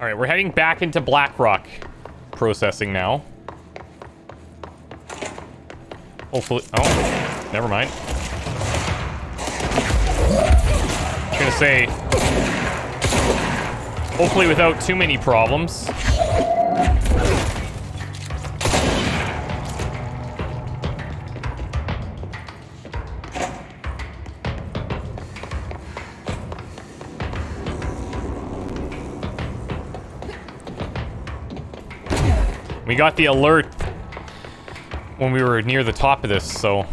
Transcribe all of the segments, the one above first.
All right, we're heading back into Black Rock processing now. Hopefully, oh, never mind. I was gonna say, hopefully without too many problems. We got the alert when we were near the top of this, so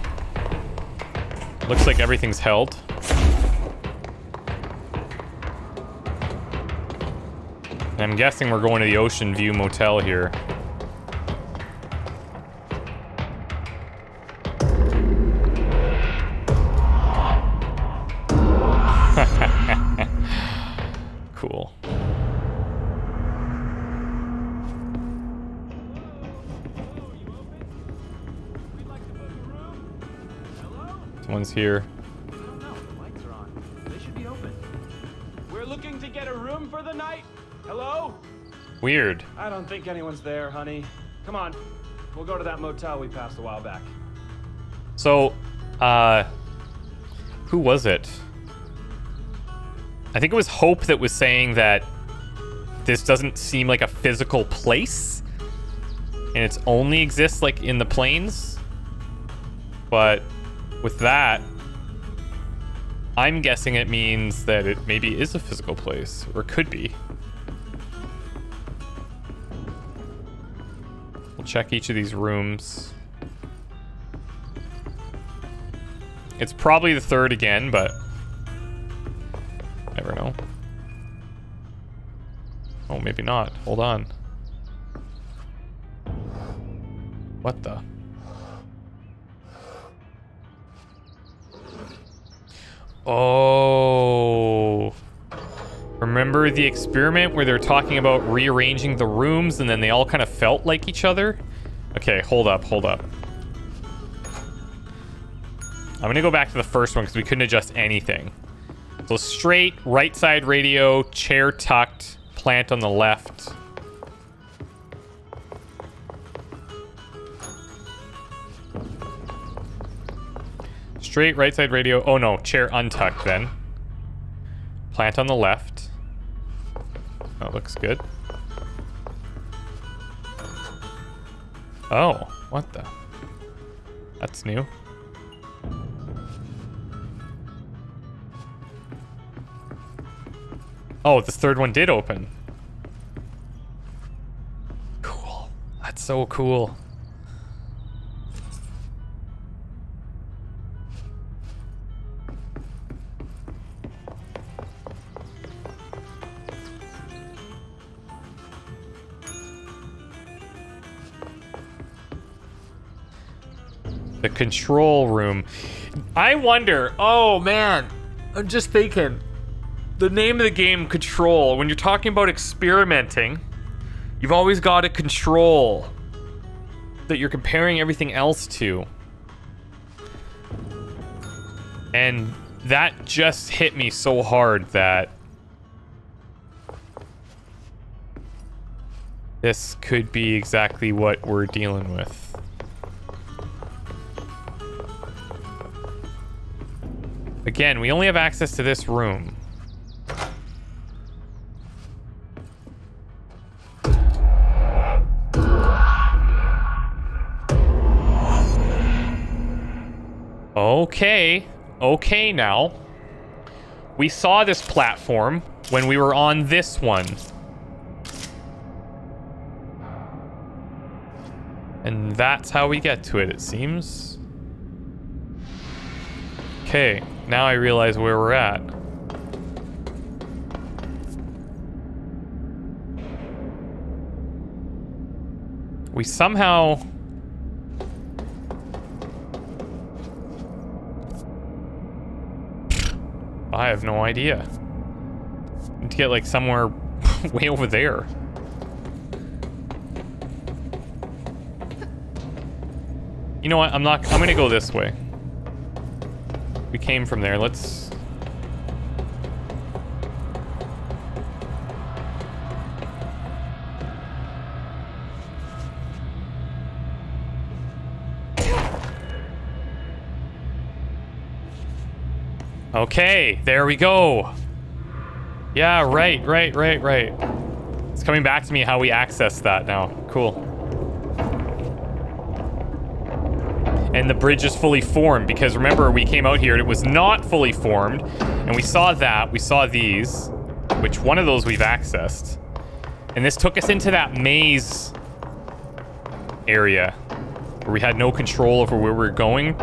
looks like everything's held. And I'm guessing we're going to the Ocean View Motel here. Cool. One's here. The lights are on. They should be open. We're looking to get a room for the night. Hello? Weird. I don't think anyone's there, honey. Come on. We'll go to that motel we passed a while back. So, who was it? I think it was Hope that was saying that this doesn't seem like a physical place and it's only exists like in the plains. But with that, I'm guessing it means that it maybe is a physical place, or could be. We'll check each of these rooms. It's probably the third again, but never know. Oh, maybe not. Hold on. What the? Oh, remember the experiment where they're talking about rearranging the rooms and then they all kind of felt like each other? Okay, hold up. I'm going to go back to the first one because we couldn't adjust anything. So straight, right side radio, chair tucked, plant on the left. Straight, right side radio. Oh no, chair untucked then. Plant on the left. That looks good. Oh, what the? That's new. Oh, this third one did open. Cool. That's so cool. The control room. I wonder, oh man, I'm just thinking, the name of the game, Control, when you're talking about experimenting, you've always got a control that you're comparing everything else to. And that just hit me so hard that this could be exactly what we're dealing with. Again, we only have access to this room. Okay. Okay, now. We saw this platform when we were on this one. And that's how we get to it, it seems. Okay. Now I realize where we're at. We somehow... I have no idea. I need to get like somewhere way over there. You know what? I'm gonna go this way. We came from there. Let's... Okay, there we go. Yeah, right. It's coming back to me how we access that now. Cool. And the bridge is fully formed, because remember, we came out here and it was not fully formed. And we saw that. We saw these. Which one of those we've accessed. And this took us into that maze area where we had no control over where we were going.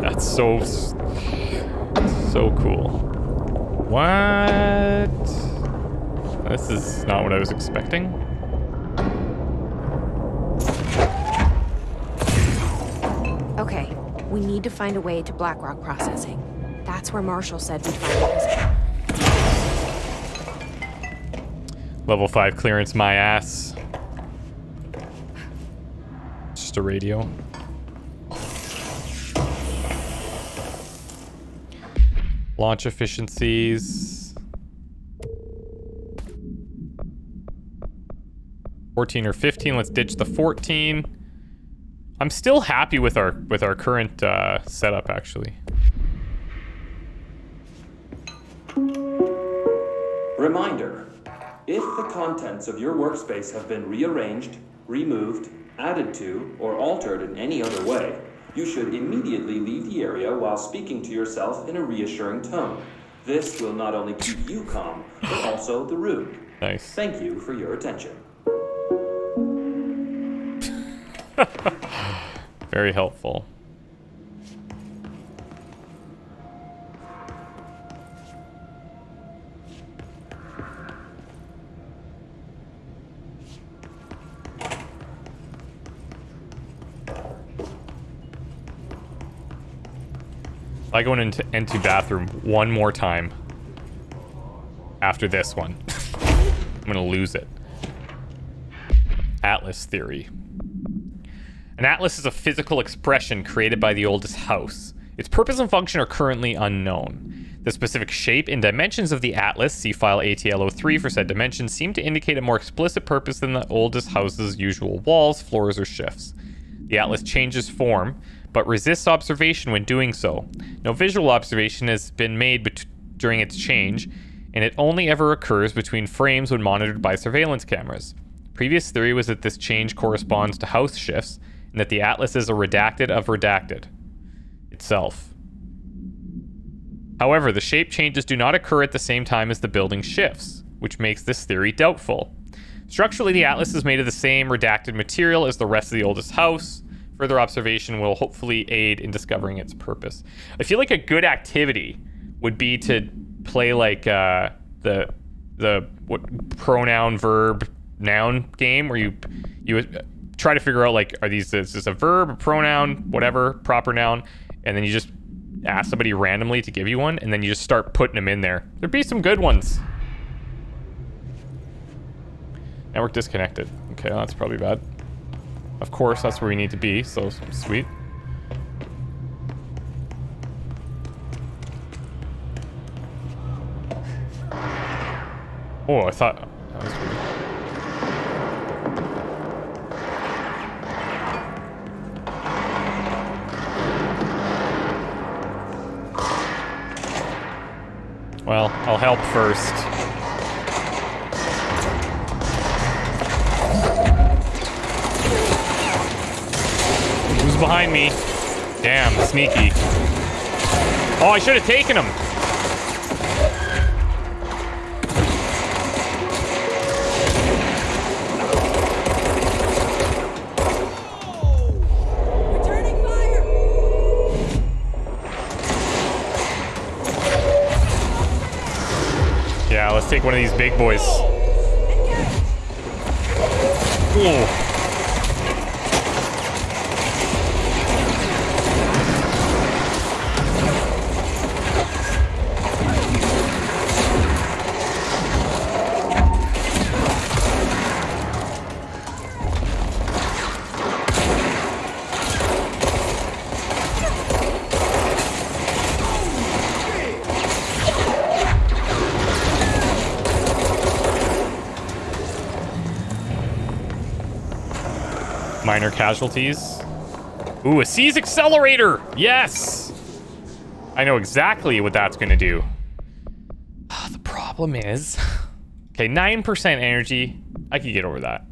That's so cool. What? This is not what I was expecting. Okay, we need to find a way to Black Rock processing. That's where Marshall said we'd find it. Level 5 clearance, my ass. Just a radio. Launch efficiencies. 14 or 15. Let's ditch the 14. I'm still happy with our current setup, actually. Reminder: if the contents of your workspace have been rearranged, removed, added to, or altered in any other way, you should immediately leave the area while speaking to yourself in a reassuring tone. This will not only keep you calm, but also the room. Nice. Thank you for your attention. Very helpful. I go into bathroom one more time after this one. I'm gonna lose it. Atlas theory. An atlas is a physical expression created by the oldest house. Its purpose and function are currently unknown. The specific shape and dimensions of the atlas, see file ATL03 for said dimensions, seem to indicate a more explicit purpose than the oldest house's usual walls, floors, or shifts. The atlas changes form, but resists observation when doing so. No visual observation has been made during its change, and it only ever occurs between frames when monitored by surveillance cameras. Previous theory was that this change corresponds to house shifts, and that the atlas is a redacted of redacted itself. However, the shape changes do not occur at the same time as the building shifts, which makes this theory doubtful. Structurally, the atlas is made of the same redacted material as the rest of the oldest house. Further observation will hopefully aid in discovering its purpose. I feel like a good activity would be to play like the pronoun verb noun game, where you try to figure out, like, is this a verb, a pronoun, whatever, proper noun, and then you just ask somebody randomly to give you one, and then you just start putting them in there. There'd be some good ones. Network disconnected. Okay, well, that's probably bad. Of course, that's where we need to be, so sweet. Oh, I thought that was weird. Well, I'll help first. Behind me. Damn, sneaky. Oh, I should have taken him. We're turning fire. Yeah, let's take one of these big boys. Ooh. Minor casualties. Ooh, a C's accelerator! Yes! I know exactly what that's gonna do. The problem is, okay, 9% energy. I could get over that.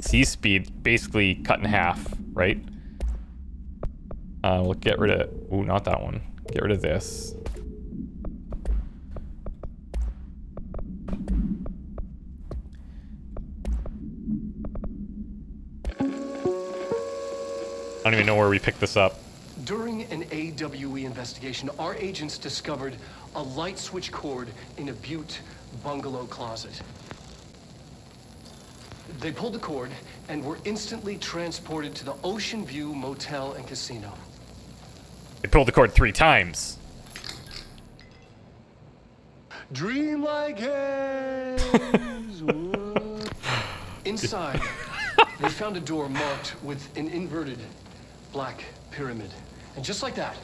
C speed basically cut in half, right? We'll get rid of, ooh, not that one. Get rid of this. I don't even know where we picked this up. During an AWE investigation, our agents discovered a light switch cord in a Butte bungalow closet. They pulled the cord and were instantly transported to the Ocean View Motel and Casino. They pulled the cord 3 times. Dream like haze. Inside, they found a door marked with an inverted black pyramid. And just like that,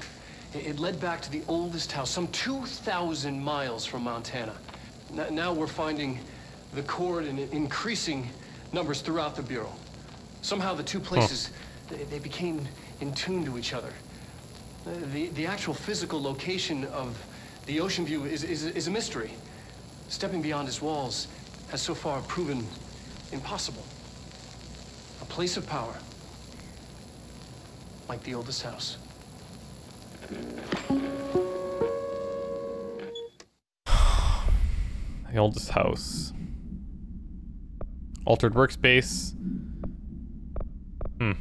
it led back to the oldest house, some 2,000 miles from Montana. Now we're finding the cord in increasing numbers throughout the Bureau. Somehow the two places, they became in tune to each other. The actual physical location of the Ocean View is a mystery. Stepping beyond its walls has so far proven impossible. A place of power, like the oldest house. The oldest house. Altered workspace. Hmm.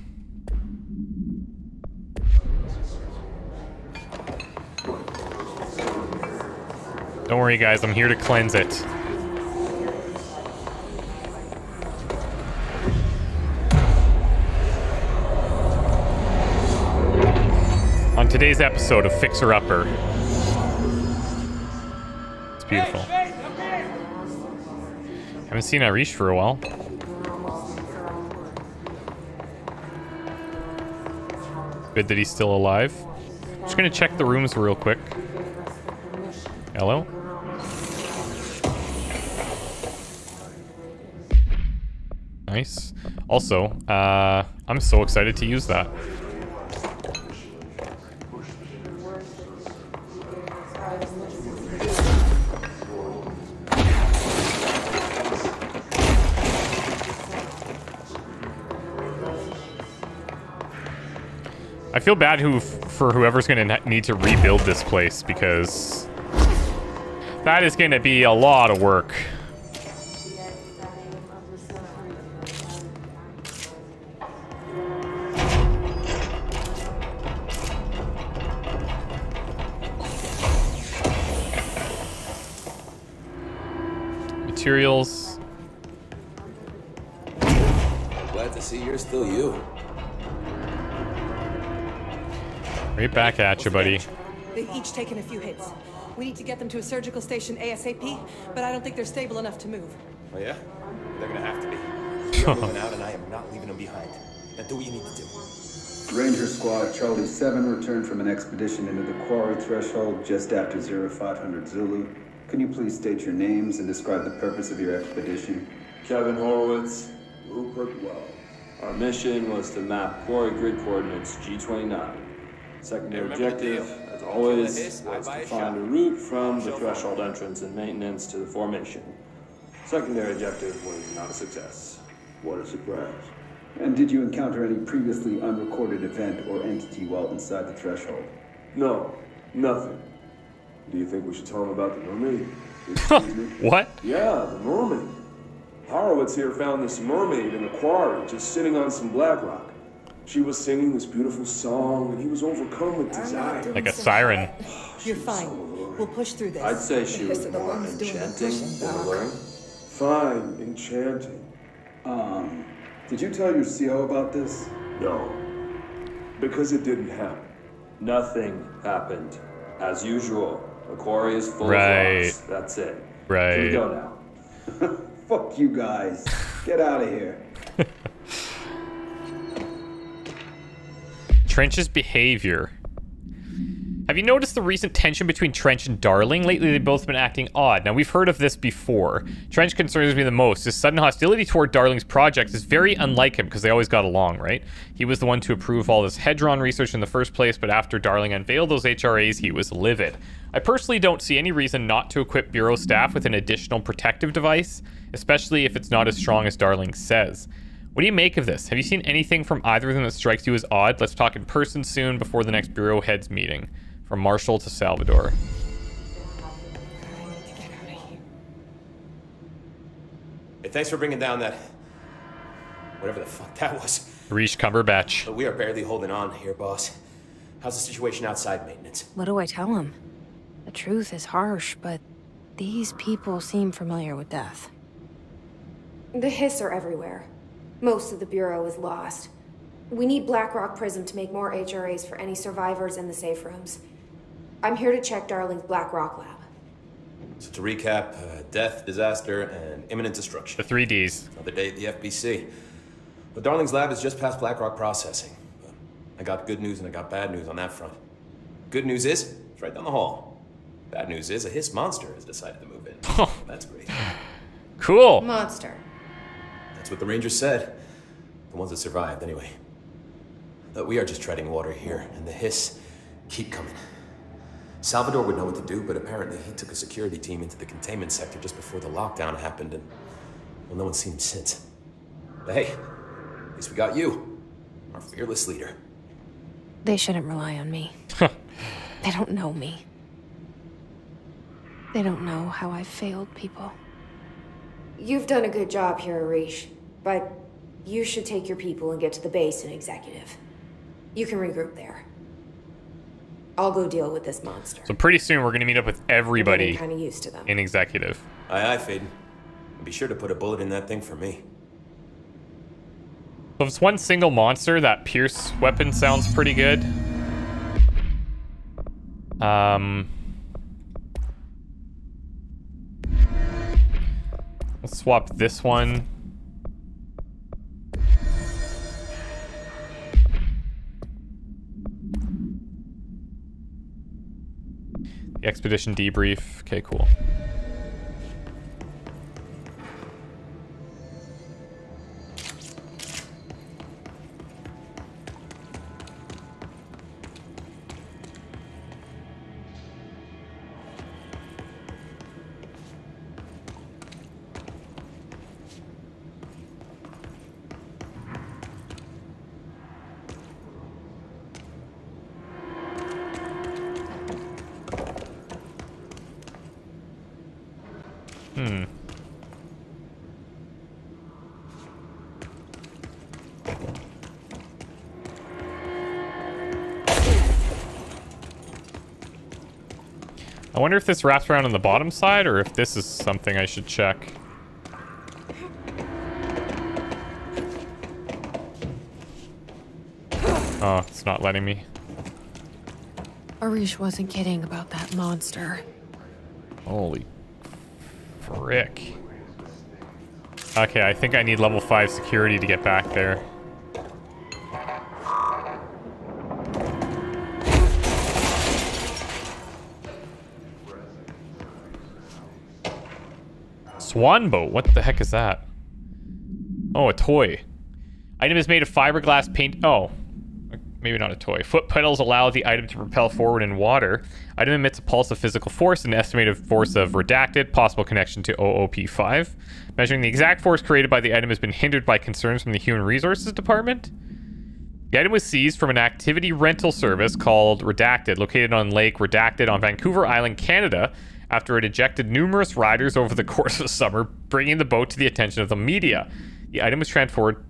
Don't worry, guys. I'm here to cleanse it. On today's episode of Fixer Upper. It's beautiful. Haven't seen Arish for a while. Good that he's still alive. Just gonna check the rooms real quick. Hello? Nice. Also, I'm so excited to use that. I feel bad for whoever's gonna need to rebuild this place, because that is gonna be a lot of work. Materials. Glad to see you're still you. Right back at you, buddy. They've each taken a few hits. We need to get them to a surgical station ASAP, but I don't think they're stable enough to move. Oh yeah? They're gonna have to be. We are moving out and I am not leaving them behind. Now do what you need to do. Ranger Squad Charlie 7 returned from an expedition into the quarry threshold just after 0500 Zulu. Can you please state your names and describe the purpose of your expedition? Kevin Horowitz, Rupert Well. Our mission was to map quarry grid coordinates G29. Secondary objective, as always, was to find a route from the threshold entrance and maintenance to the formation. Secondary objective was not a success. What a surprise. And did you encounter any previously unrecorded event or entity while inside the threshold? No, nothing. Do you think we should tell him about the mermaid? Excuse me? What? Yeah, the mermaid. Horowitz here found this mermaid in a quarry just sitting on some black rock. She was singing this beautiful song, and he was overcome with desire. Like a siren. You're fine. We'll push through this. I'd say she was more enchanting than alluring. Fine, enchanting. Did you tell your CO about this? No. Because it didn't happen. Nothing happened. As usual, the quarry is full of rocks. That's it. Right. Here we go now. Fuck you guys. Get out of here. Trench's behavior Have you noticed the recent tension between Trench and Darling? Lately, they've both been acting odd. Now, we've heard of this before. Trench concerns me the most. His sudden hostility toward Darling's project is very unlike him, because they always got along, right? He was the one to approve all this Hedron research in the first place, but after Darling unveiled those HRAs, he was livid. I personally don't see any reason not to equip Bureau staff with an additional protective device, especially if it's not as strong as Darling says. What do you make of this? Have you seen anything from either of them that strikes you as odd? Let's talk in person soon before the next Bureau heads meeting. From Marshall to Salvador. Hey, thanks for bringing down that... whatever the fuck that was. Reese Cumberbatch. But we are barely holding on here, boss. How's the situation outside maintenance? What do I tell him? The truth is harsh, but these people seem familiar with death. The Hiss are everywhere. Most of the Bureau is lost. We need Black Rock Prism to make more HRAs for any survivors in the safe rooms. I'm here to check Darling's Black Rock Lab. So to recap, death, disaster, and imminent destruction. The three Ds. Another day at the FBC. But Darling's lab is just past Black Rock processing. But I got good news and I got bad news on that front. Good news is, it's right down the hall. Bad news is, a Hiss monster has decided to move in. Oh. That's great. Cool. Monster. That's what the Rangers said. The ones that survived, anyway. But we are just treading water here, and the Hiss keep coming. Salvador would know what to do, but apparently he took a security team into the containment sector just before the lockdown happened, and well, no one's seen him since. But hey, at least we got you, our fearless leader. They shouldn't rely on me. They don't know me. They don't know how I've failed people. You've done a good job here, Arish, but you should take your people and get to the base and executive. You can regroup there. I'll go deal with this monster. So pretty soon we're going to meet up with everybody kind of used to them. In executive. Aye, aye, Faden. Be sure to put a bullet in that thing for me. So if it's one single monster, that pierce weapon sounds pretty good. Let's swap this one. The expedition debrief. Okay, cool. I wonder if this wraps around on the bottom side, or if this is something I should check. Oh, it's not letting me. Arish wasn't kidding about that monster. Holy frick. Okay, I think I need level 5 security to get back there. Swan boat? What the heck is that? Oh, a toy. Item is made of fiberglass paint. Oh, maybe not a toy. Foot pedals allow the item to propel forward in water. Item emits a pulse of physical force, an estimated force of redacted, possible connection to OOP5. Measuring the exact force created by the item has been hindered by concerns from the Human Resources Department. The item was seized from an activity rental service called Redacted, located on Lake Redacted on Vancouver Island, Canada, after it ejected numerous riders over the course of summer, bringing the boat to the attention of the media. The item was transported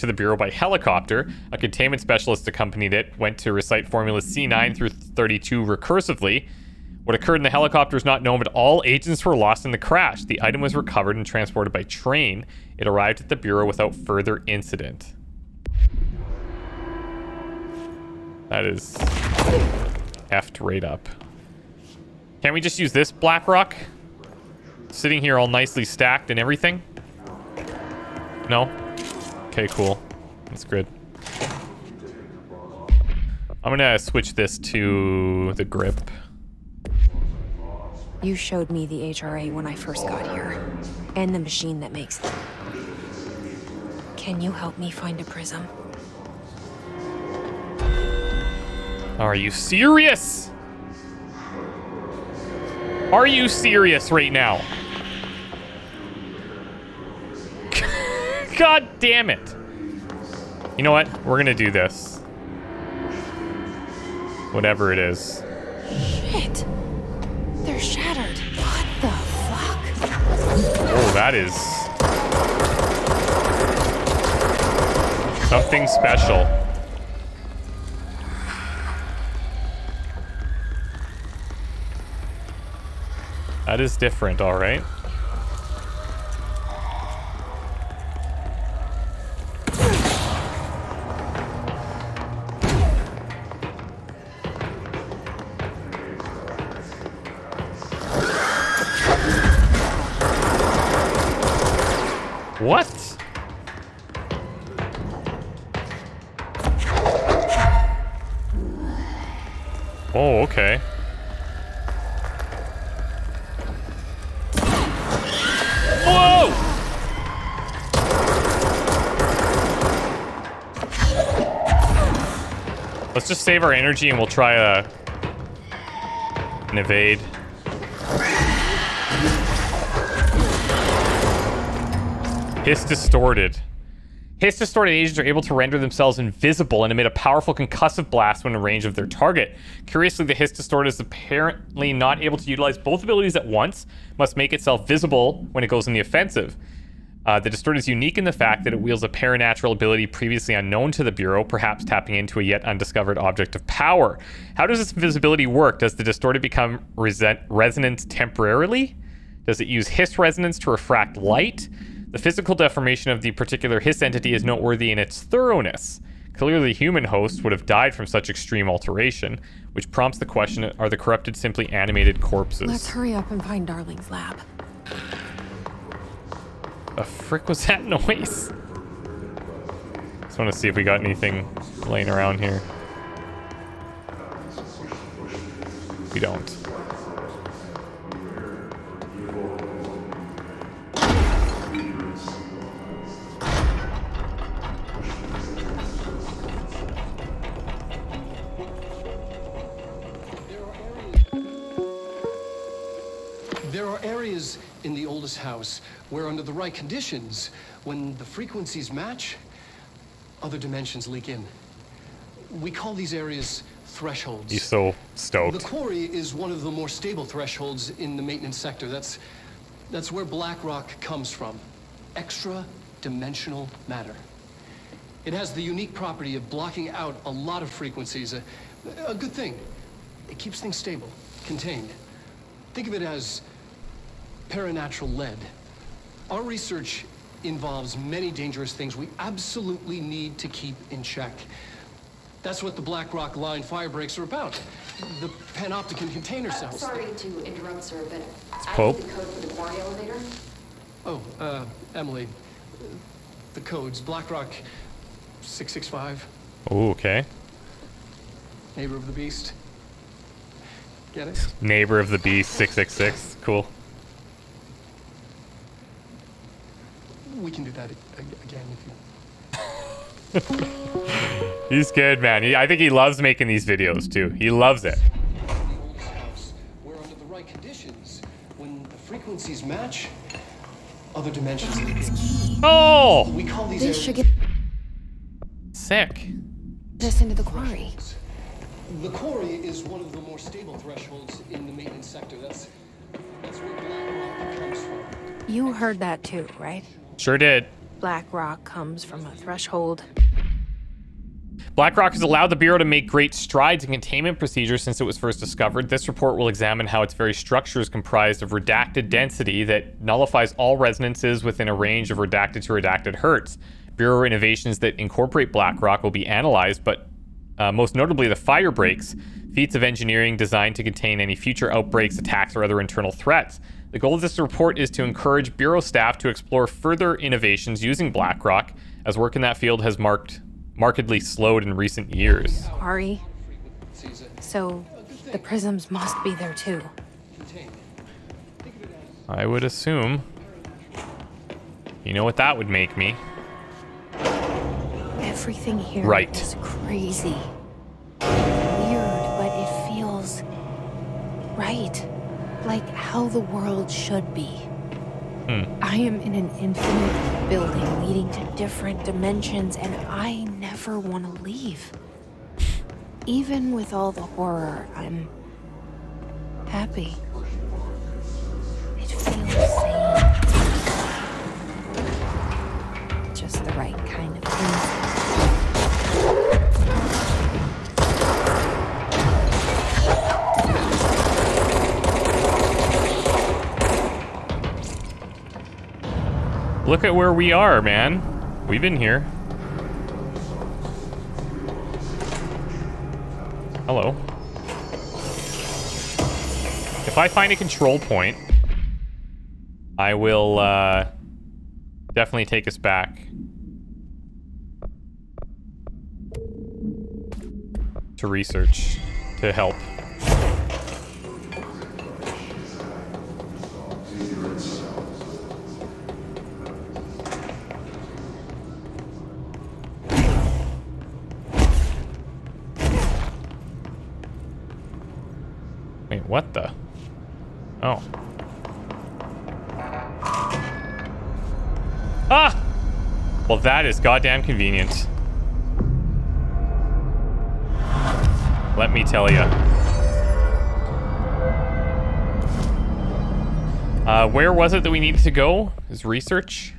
to the Bureau by helicopter. A containment specialist accompanied it, went to recite formulas C9 through 32 recursively. What occurred in the helicopter is not known, but all agents were lost in the crash. The item was recovered and transported by train. It arrived at the Bureau without further incident. That is effed right up. Can't we just use this Black Rock? Sitting here all nicely stacked and everything? No? Okay, cool. That's good. I'm gonna switch this to the grip. You showed me the HRA when I first got here, and the machine that makes them. Can you help me find a prism? Are you serious? Are you serious right now? God damn it. You know what? We're gonna do this. Whatever it is. Shit. They're shattered. What the fuck? Oh, that is... something special. That is different, all right. What? Oh, okay. Whoa! Let's just save our energy and we'll try an evade. Hiss distorted. Hiss distorted agents are able to render themselves invisible and emit a powerful concussive blast when in range of their target. Curiously, the Hiss distorted is apparently not able to utilize both abilities at once, must make itself visible when it goes in the offensive. The distorted is unique in the fact that it wields a paranatural ability previously unknown to the Bureau, perhaps tapping into a yet undiscovered object of power. How does this invisibility work? Does the distorted become resonant temporarily? Does it use Hiss resonance to refract light? The physical deformation of the particular Hiss entity is noteworthy in its thoroughness. Clearly, human hosts would have died from such extreme alteration, which prompts the question, are the corrupted simply animated corpses? Let's hurry up and find Darling's lab. The frick was that noise? Just want to see if we got anything laying around here. We don't. Areas in the oldest house where under the right conditions, when the frequencies match, other dimensions leak in. We call these areas thresholds. He's so stoked. The quarry is one of the more stable thresholds in the maintenance sector. That's where Black Rock comes from. Extra dimensional matter. It has the unique property of blocking out a lot of frequencies. A good thing. It keeps things stable, contained. Think of it as paranatural lead. Our research involves many dangerous things we absolutely need to keep in check. That's what the Black Rock Line fire breaks are about. The panopticon container cells. Sorry to interrupt, sir, but I need the code for the quarry elevator. Oh, Emily. The code's Black Rock 665. Oh, okay. Neighbor of the Beast. Get it? Neighbor of the Beast 666. Cool. We can do that again if you... He's good, man. I think he loves making these videos, too. He loves it. The oldest house, where under the right conditions, when the frequencies match, other dimensions... Oh! We call these... This should get... Sick. This into the quarry. The quarry is one of the more stable thresholds in the maintenance sector. That's where Black Rock comes from. You heard that, too, right? Sure did. Black Rock comes from a threshold. Black Rock has allowed the Bureau to make great strides in containment procedures since it was first discovered. This report will examine how its very structure is comprised of redacted density that nullifies all resonances within a range of redacted to redacted hertz. Bureau innovations that incorporate Black Rock will be analyzed, but most notably the fire breaks, feats of engineering designed to contain any future outbreaks, attacks, or other internal threats. The goal of this report is to encourage Bureau staff to explore further innovations using Black Rock, as work in that field has markedly slowed in recent years. Ari, So the prisms must be there too. I would assume. You know what that would make me? Everything here is crazy. Weird, but it feels right. Like how the world should be. I am in an infinite building leading to different dimensions, and I never want to leave. Even with all the horror, I'm happy. It feels safe. Just the right kind of thing. Look at where we are, man. We've been here. Hello. If I find a control point, I will definitely take us back to research, to help. What the? Oh. Ah! Well, that is goddamn convenient. Let me tell you. Where was it that we needed to go? Is research?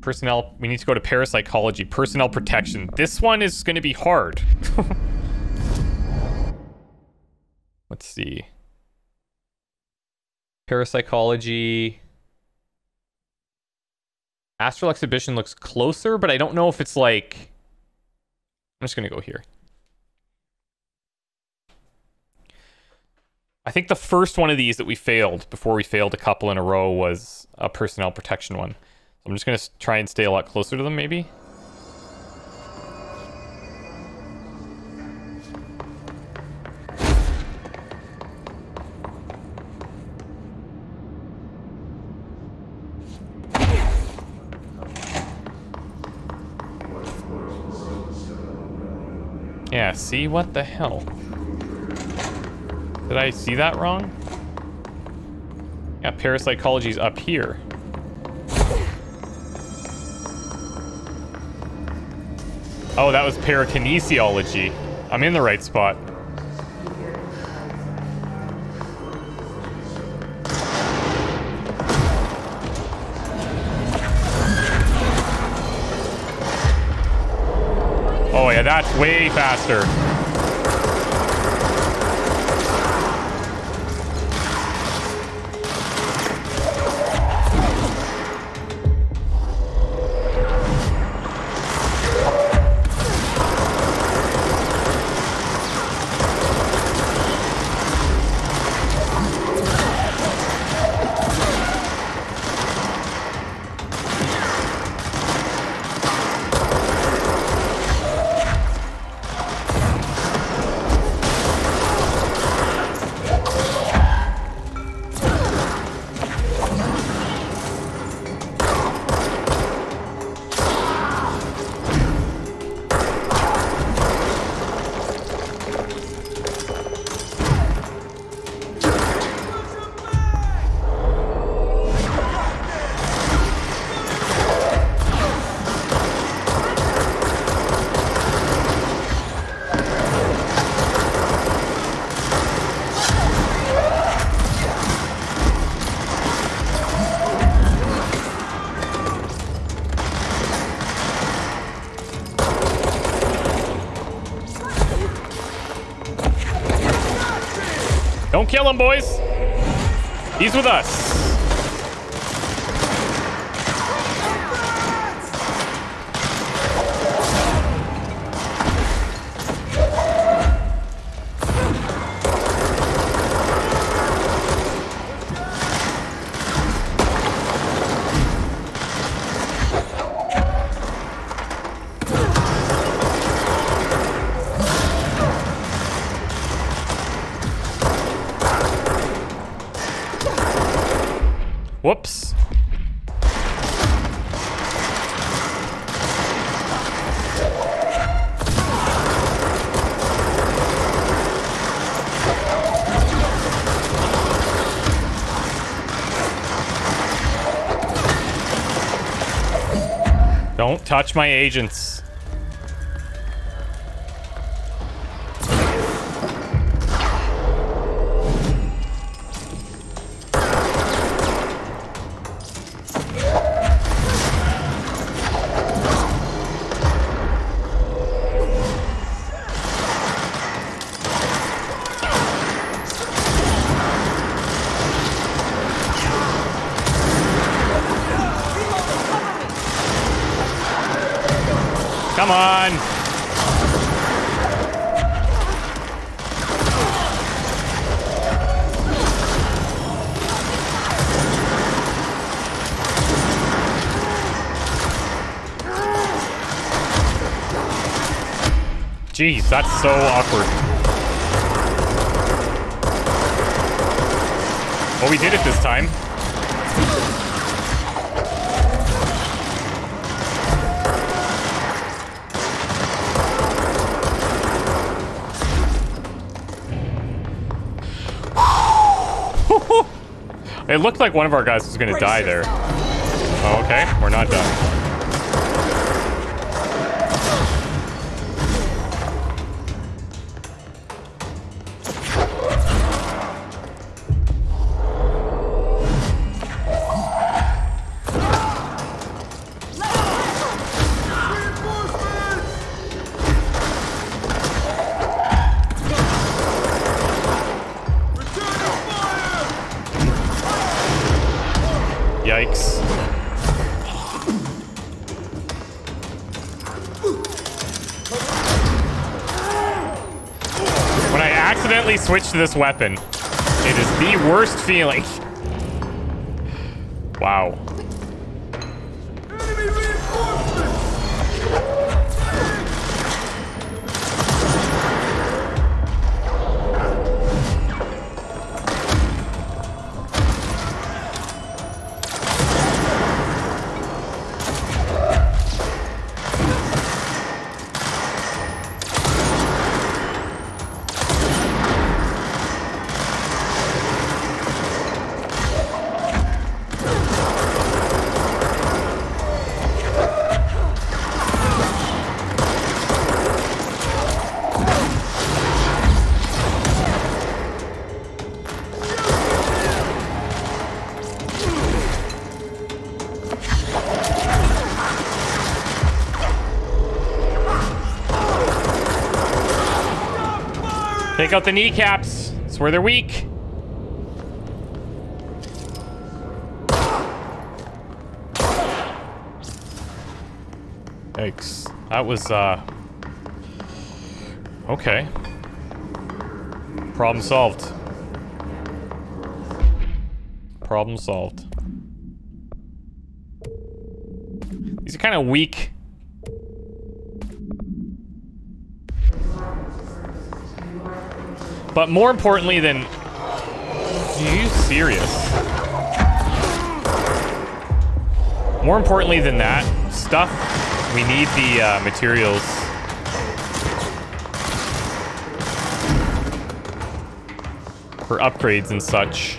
Personnel. We need to go to parapsychology. Personnel protection. This one is going to be hard. Let's see. Parapsychology. Astral Exhibition looks closer, but I don't know if it's like... I'm just going to go here. I think the first one of these that we failed, before we failed a couple in a row, was a personnel protection one. So I'm just going to try and stay a lot closer to them, maybe. Yeah, see? What the hell? Did I see that wrong? Yeah, parapsychology's up here. Oh, that was parakinesiology. I'm in the right spot. Oh yeah, that's way faster. Kill him, boys. He's with us. Don't touch my agents. Come on! Jeez, that's so awkward. Well, we did it this time. It looked like one of our guys was gonna die there. Oh, okay, we're not done. Switch to this weapon. It is the worst feeling. Wow. Enemy reinforcements. Take out the kneecaps. It's where they're weak. Yikes. That was, okay. Problem solved. Problem solved. These are kind of weak. But more importantly than... Are you serious? More importantly than that stuff, we need the materials. For upgrades and such.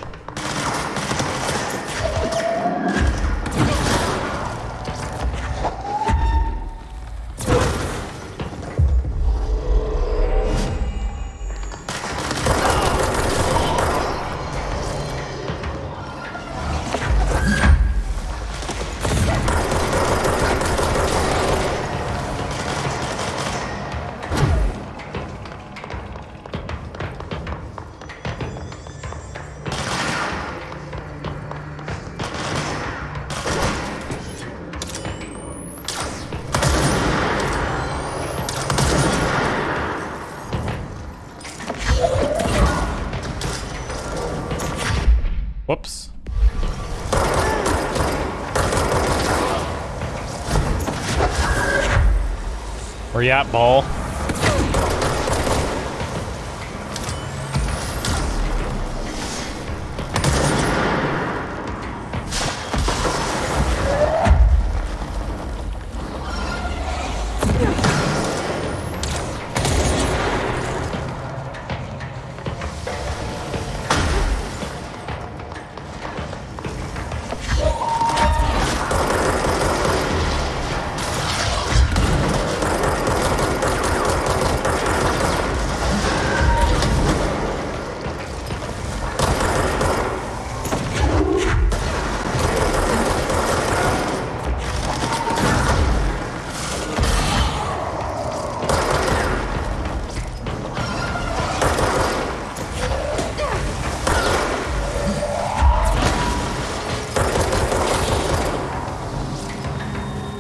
Whoops. Where you at, ball?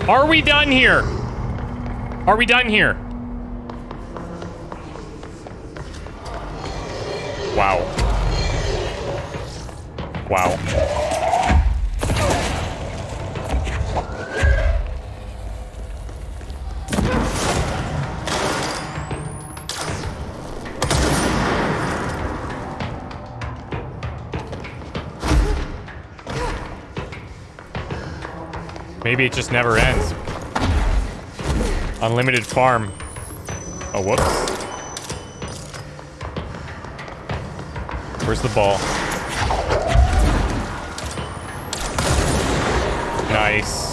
Are we done here? Are we done here? Wow. Wow. Maybe it just never ends. Unlimited farm. Oh, whoops. Where's the ball? Nice.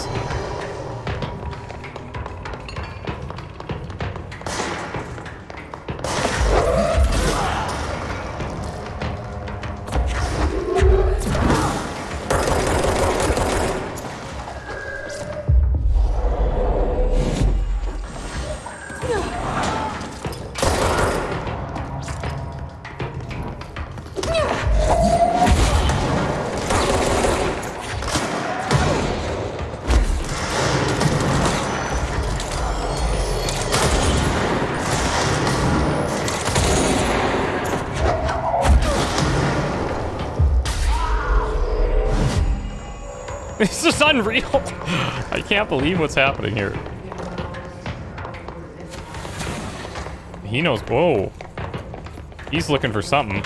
This is unreal. I can't believe what's happening here. He knows. Whoa. He's looking for something.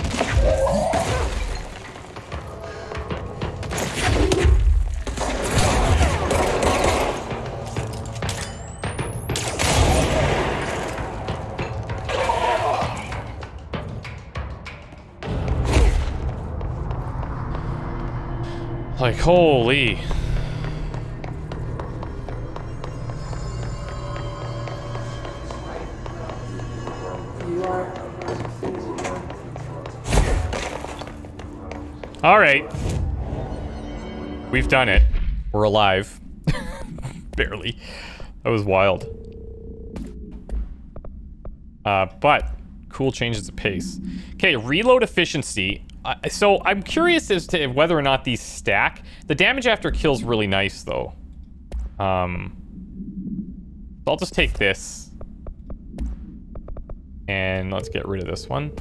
Like, holy. All right. We've done it. We're alive. Barely. That was wild. But cool changes of pace. Okay, reload efficiency. So I'm curious as to whether or not these stack. The damage after kill's really nice though. So I'll just take this. And let's get rid of this one.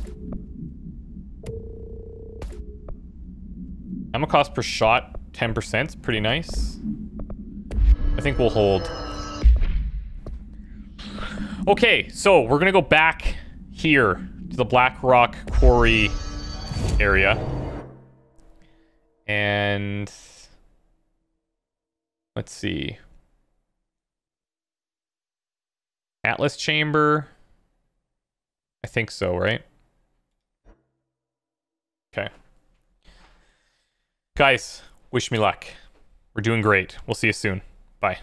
Ammo cost per shot 10%, it's pretty nice. I think we'll hold. Okay, so we're gonna go back here to the Black Rock Quarry area, and let's see, Atlas Chamber, I think so, right? Okay, guys, wish me luck. We're doing great. We'll see you soon. Bye.